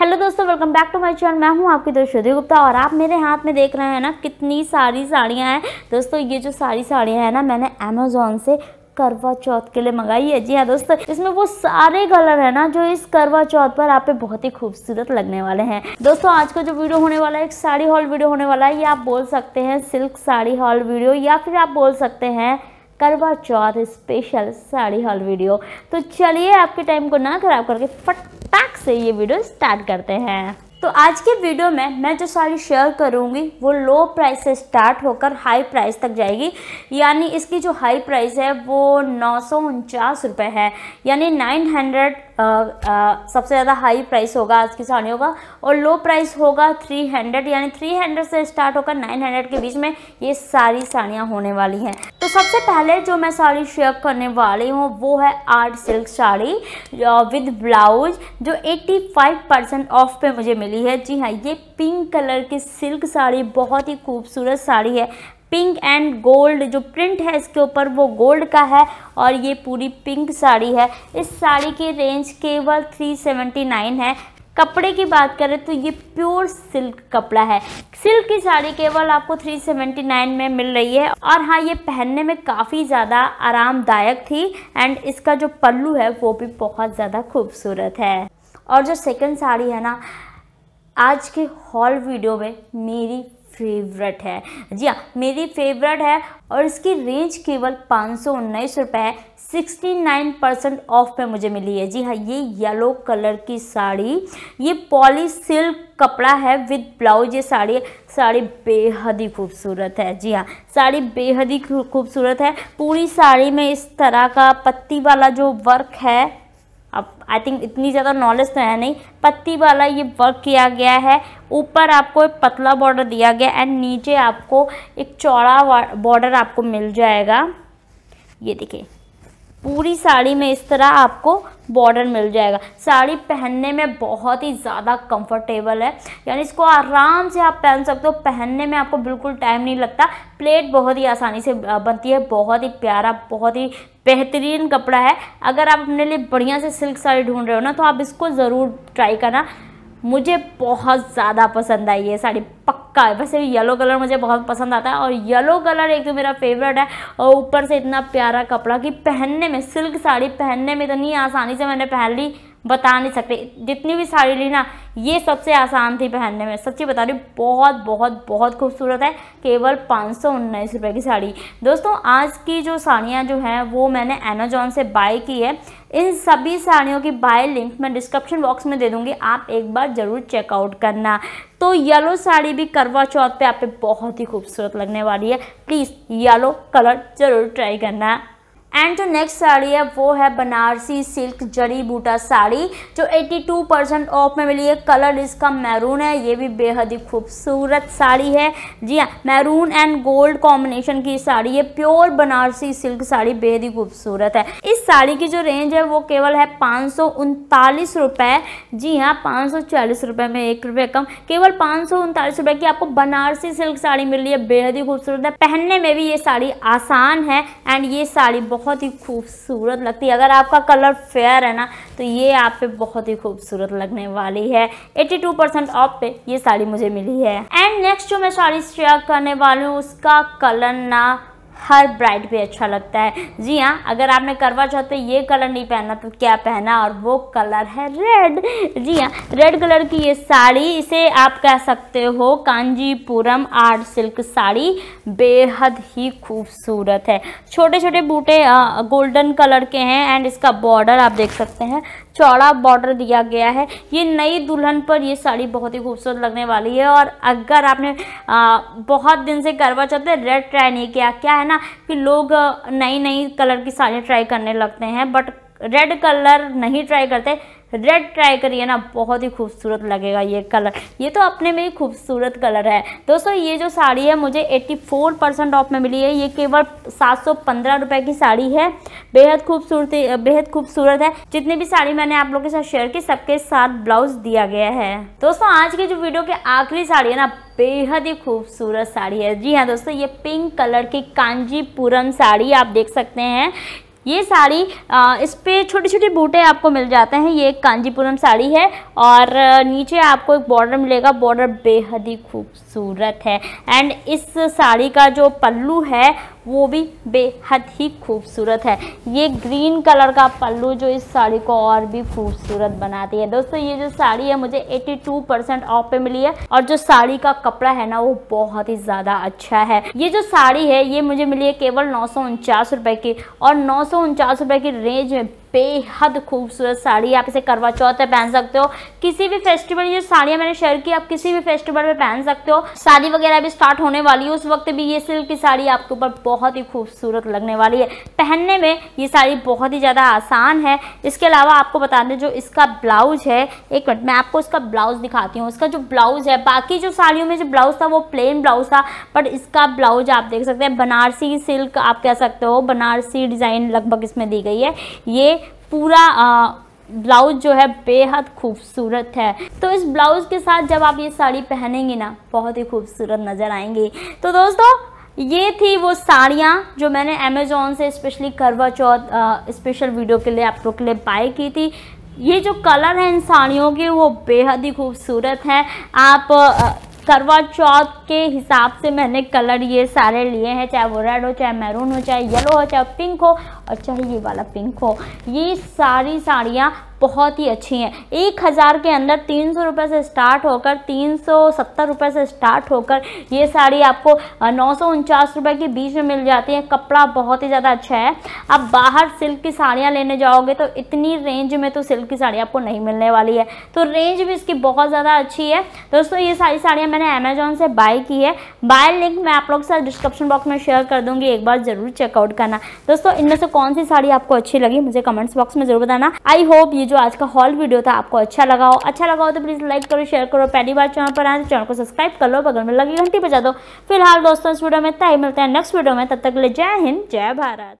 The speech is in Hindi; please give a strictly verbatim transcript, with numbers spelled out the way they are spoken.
हेलो दोस्तों, welcome back to my channel. मैं हूं आपकी दोस्त श्रुति गुप्ता और आप मेरे हाथ में देख रहे हैं ना कितनी सारी साड़ियां हैं। दोस्तों ये जो सारी साड़ियां हैं ना, मैंने अमेजोन से करवा चौथ के लिए मंगाई है। जी हाँ दोस्तों, इसमें वो सारे कलर है ना जो इस करवा चौथ पर आप पे बहुत ही खूबसूरत लगने वाले हैं। दोस्तों आज का जो वीडियो होने वाला है एक साड़ी हॉल वीडियो होने वाला है। ये आप बोल सकते हैं सिल्क साड़ी हॉल वीडियो या फिर आप बोल सकते हैं Karva Chauth special sari haul video. तो चलिए आपके टाइम को ना खराब करके फटाक से ये वीडियो स्टार्ट करते हैं। तो आज के वीडियो में मैं जो साड़ी शेयर करूंगी वो लो प्राइस से स्टार्ट होकर हाई प्राइस तक जाएगी। यानी इसकी जो हाई प्राइस है वो नौ सौ उनचास रुपये है, यानी नाइन हंड्रेड आ, आ, सबसे ज़्यादा हाई प्राइस होगा आज की साड़ियों का। और लो प्राइस होगा थ्री हंड्रेड, यानी थ्री हंड्रेड से स्टार्ट होकर नाइन हंड्रेड के बीच में ये सारी साड़ियाँ होने वाली हैं। तो सबसे पहले जो मैं साड़ी शेयर करने वाली हूँ वो है art silk sari with blouse, जो पचासी परसेंट ऑफ पे मुझे मिली है। जी हाँ, ये पिंक कलर की सिल्क साड़ी बहुत ही खूबसूरत साड़ी है। पिंक एंड गोल्ड जो प्रिंट है इसके ऊपर वो गोल्ड का है और ये पूरी पिंक साड़ी है। इस साड़ी की रेंज केवल तीन सौ उन्यासी है। कपड़े की बात करें तो ये प्योर सिल्क कपड़ा है। सिल्क की साड़ी केवल आपको तीन सौ उन्यासी में मिल रही है। और हाँ, ये पहनने में काफ़ी ज़्यादा आरामदायक थी एंड इसका जो पल्लू है वो भी बहुत ज़्यादा खूबसूरत है। और जो सेकंड साड़ी है ना आज के हॉल वीडियो में मेरी फेवरेट है। जी हाँ, मेरी फेवरेट है और इसकी रेंज केवल पाँच सौ उन्नीस रुपये है। सिक्सटी नाइन परसेंट ऑफ पे मुझे मिली है। जी हाँ, ये येलो कलर की साड़ी, ये पॉली सिल्क कपड़ा है विद ब्लाउज। ये साड़ी साड़ी बेहद ही खूबसूरत है। जी हाँ, साड़ी बेहद ही खूबसूरत है। पूरी साड़ी में इस तरह का पत्ती वाला जो वर्क है, अब आई थिंक इतनी ज़्यादा नॉलेज तो है नहीं, पत्ती वाला ये वर्क किया गया है। ऊपर आपको एक पतला बॉर्डर दिया गया एंड नीचे आपको एक चौड़ा बॉर्डर आपको मिल जाएगा। ये देखिए, पूरी साड़ी में इस तरह आपको बॉर्डर मिल जाएगा। साड़ी पहनने में बहुत ही ज़्यादा कंफर्टेबल है, यानी इसको आराम से आप पहन सकते हो। पहनने में आपको बिल्कुल टाइम नहीं लगता। प्लेट बहुत ही आसानी से बनती है। बहुत ही प्यारा, बहुत ही बेहतरीन कपड़ा है। अगर आप अपने लिए बढ़िया से सिल्क साड़ी ढूंढ रहे हो ना तो आप इसको ज़रूर ट्राई करना। मुझे बहुत ज़्यादा पसंद आई ये साड़ी, पक्का है। वैसे भी येलो कलर मुझे बहुत पसंद आता है और येलो कलर एक तो मेरा फेवरेट है और ऊपर से इतना प्यारा कपड़ा कि पहनने में, सिल्क साड़ी पहनने में इतनी आसानी से मैंने पहन ली, बता नहीं सकते। जितनी भी साड़ी ली ना ये सबसे आसान थी पहनने में, सच्ची बता रही हूँ। बहुत बहुत बहुत खूबसूरत है। केवल पाँच सौ उन्नीस रुपये की साड़ी। दोस्तों आज की जो साड़ियाँ जो हैं वो मैंने अमेजोन से बाय की है। इन सभी साड़ियों की बाय लिंक मैं डिस्क्रिप्शन बॉक्स में दे दूँगी, आप एक बार ज़रूर चेकआउट करना। तो येलो साड़ी भी करवा चौथ पे आप पे बहुत ही खूबसूरत लगने वाली है। प्लीज़ येलो कलर ज़रूर ट्राई करना। एंड जो नेक्स्ट साड़ी है वो है बनारसी सिल्क जड़ी बूटा साड़ी, जो बयासी परसेंट ऑफ में मिली है। कलर इसका मैरून है। ये भी बेहद ही खूबसूरत साड़ी है। जी हाँ, मैरून एंड गोल्ड कॉम्बिनेशन की साड़ी है। प्योर बनारसी सिल्क साड़ी बेहद ही खूबसूरत है। इस साड़ी की जो रेंज है वो केवल है पाँच सौ उनतालीस रुपये। जी हाँ, पाँच सौ चालीस रुपये में एक रुपये कम। केवल पाँच सौ उनतालीस रुपये की आपको बनारसी सिल्क साड़ी मिल रही है। बेहद ही खूबसूरत है। पहनने में भी ये साड़ी आसान है एंड ये साड़ी बहुत ही खूबसूरत लगती है। अगर आपका कलर फेयर है ना तो ये आप पे बहुत ही खूबसूरत लगने वाली है। बयासी परसेंट ऑफ पे ये साड़ी मुझे मिली है। एंड नेक्स्ट जो मैं साड़ी शेयर करने वाली हूँ उसका कलर ना हर ब्राइड पे अच्छा लगता है। जी हाँ, अगर आपने करवा चौथ पे ये कलर नहीं पहना तो क्या पहना, और वो कलर है रेड। जी हाँ, रेड कलर की ये साड़ी, इसे आप कह सकते हो कांजीपुरम आर्ट सिल्क साड़ी। बेहद ही खूबसूरत है। छोटे छोटे बूटे गोल्डन कलर के हैं एंड इसका बॉर्डर आप देख सकते हैं, चौड़ा बॉर्डर दिया गया है। ये नई दुल्हन पर ये साड़ी बहुत ही खूबसूरत लगने वाली है। और अगर आपने आ, बहुत दिन से करवा चौथ पे रेड ट्राई नहीं किया, क्या है ना कि लोग नई नई कलर की साड़ी ट्राई करने लगते हैं बट रेड कलर नहीं ट्राई करते। रेड ट्राई करिए ना, बहुत ही खूबसूरत लगेगा ये कलर। ये तो अपने में ही खूबसूरत कलर है। दोस्तों ये जो साड़ी है मुझे चौरासी परसेंट ऑफ में मिली है। ये केवल सात सौ पंद्रह रुपये की साड़ी है। बेहद खूबसूरत बेहद खूबसूरत है। जितनी भी साड़ी मैंने आप लोगों के साथ शेयर की सबके साथ ब्लाउज दिया गया है। दोस्तों आज की जो वीडियो की आखिरी साड़ी है ना बेहद ही खूबसूरत साड़ी है। जी हाँ दोस्तों, ये पिंक कलर की कांजीपुरम साड़ी आप देख सकते हैं। ये साड़ी इस पर छोटे छोटे बूटे आपको मिल जाते हैं। ये एक कांजीपुरम साड़ी है और नीचे आपको एक बॉर्डर मिलेगा, बॉर्डर बेहद ही खूबसूरत है। एंड इस साड़ी का जो पल्लू है वो भी बेहद ही खूबसूरत है। ये ग्रीन कलर का पल्लू जो इस साड़ी को और भी खूबसूरत बनाती है। दोस्तों ये जो साड़ी है मुझे बयासी परसेंट ऑफ पे मिली है और जो साड़ी का कपड़ा है ना वो बहुत ही ज़्यादा अच्छा है। ये जो साड़ी है ये मुझे मिली है केवल नौ सौ उनचास रुपये की और नौ सौ उनचास रुपये की रेंज में बेहद खूबसूरत साड़ी है। आप इसे करवा चौथ पे पहन सकते हो, किसी भी फेस्टिवल, ये साड़ियाँ मैंने शेयर की, आप किसी भी फेस्टिवल में पहन सकते हो। शादी वगैरह भी स्टार्ट होने वाली है, उस वक्त भी ये सिल्क की साड़ी आपके ऊपर बहुत ही खूबसूरत लगने वाली है। पहनने में ये साड़ी बहुत ही ज़्यादा आसान है। इसके अलावा आपको बता दें जो इसका ब्लाउज है, एक मिनट मैं आपको इसका ब्लाउज दिखाती हूँ। इसका जो ब्लाउज है, बाकी जो साड़ियों में जो ब्लाउज था वो प्लेन ब्लाउज था, बट इसका ब्लाउज आप देख सकते हैं बनारसी सिल्क, आप कह सकते हो बनारसी डिज़ाइन लगभग इसमें दी गई है। ये पूरा आ... ब्लाउज जो है बेहद खूबसूरत है। तो इस ब्लाउज के साथ जब आप ये साड़ी पहनेंगी ना बहुत ही खूबसूरत नज़र आएंगी। तो दोस्तों ये थी वो साड़ियाँ जो मैंने अमेजोन से स्पेशली करवा चौथ स्पेशल वीडियो के लिए आप लोग के लिए बाय की थी। ये जो कलर हैं इन साड़ियों के वो बेहद ही खूबसूरत हैं। आप आ, करवा चौथ के हिसाब से मैंने कलर ये सारे लिए हैं, चाहे वो रेड हो, चाहे मैरून हो, चाहे येलो हो, चाहे पिंक हो और चाहे ये वाला पिंक हो। ये सारी साड़ियाँ बहुत ही अच्छी हैं। एक हज़ार के अंदर तीन सौ रुपये से स्टार्ट होकर तीन सौ सत्तर रुपये से स्टार्ट होकर ये साड़ी आपको नौ सौ उनचास रुपये के बीच में मिल जाती है। कपड़ा बहुत ही ज़्यादा अच्छा है। आप बाहर सिल्क की साड़ियाँ लेने जाओगे तो इतनी रेंज में तो सिल्क की साड़ी आपको नहीं मिलने वाली है, तो रेंज भी इसकी बहुत ज़्यादा अच्छी है। दोस्तों ये सारी साड़ियाँ मैंने अमेजोन से बाय की है। बाय लिंक मैं आप लोग के साथ डिस्क्रिप्शन बॉक्स में शेयर कर दूँगी, एक बार ज़रूर चेकआउट करना। दोस्तों इनमें से कौन सी साड़ी आपको अच्छी लगी मुझे कमेंट्स बॉक्स में ज़रूर बताना। आई होप जो आज का हॉल वीडियो था आपको अच्छा लगा हो। अच्छा लगा हो तो प्लीज लाइक करो, शेयर करो। पहली बार चैनल पर आए तो चैनल को सब्सक्राइब कर लो, बगल में लगी घंटी बजा दो। फिलहाल दोस्तों इस वीडियो में इतना ही, मिलते हैं नेक्स्ट वीडियो में, तब तक के लिए जय हिंद जय भारत।